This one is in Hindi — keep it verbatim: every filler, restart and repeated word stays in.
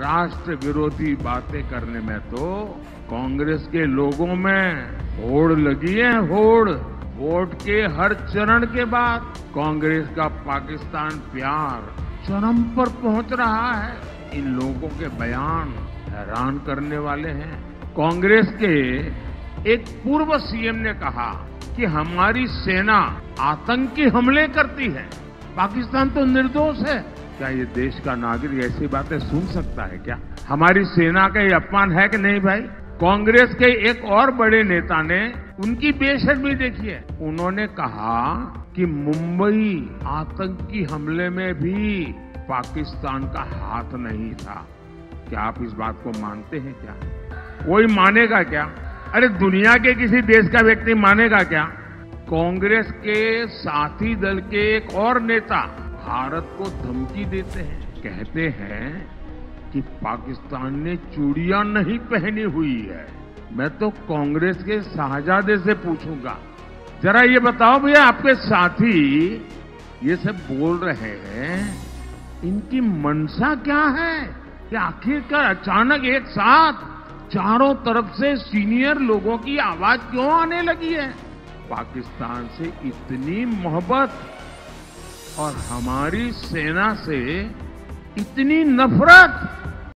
राष्ट्र विरोधी बातें करने में तो कांग्रेस के लोगों में होड़ लगी है, होड़। वोट के हर चरण के बाद कांग्रेस का पाकिस्तान प्यार चरम पर पहुंच रहा है। इन लोगों के बयान हैरान करने वाले हैं। कांग्रेस के एक पूर्व सीएम ने कहा कि हमारी सेना आतंकी हमले करती है, पाकिस्तान तो निर्दोष है। क्या ये देश का नागरिक ऐसी बातें सुन सकता है क्या? हमारी सेना का ये अपमान है कि नहीं भाई? कांग्रेस के एक और बड़े नेता ने उनकी बेशर्मी देखी है। उन्होंने कहा कि मुंबई आतंकी हमले में भी पाकिस्तान का हाथ नहीं था। क्या आप इस बात को मानते हैं क्या? कोई मानेगा क्या? अरे दुनिया के किसी देश का व्यक्ति मानेगा क्या? कांग्रेस के साथी दल के एक और नेता भारत को धमकी देते हैं, कहते हैं कि पाकिस्तान ने चूड़ियां नहीं पहनी हुई है। मैं तो कांग्रेस के शाहजादे से पूछूंगा, जरा ये बताओ भैया, आपके साथी ये सब बोल रहे हैं, इनकी मंशा क्या है? कि आखिरकार अचानक एक साथ चारों तरफ से सीनियर लोगों की आवाज क्यों आने लगी है? पाकिस्तान से इतनी मोहब्बत और हमारी सेना से इतनी नफरत।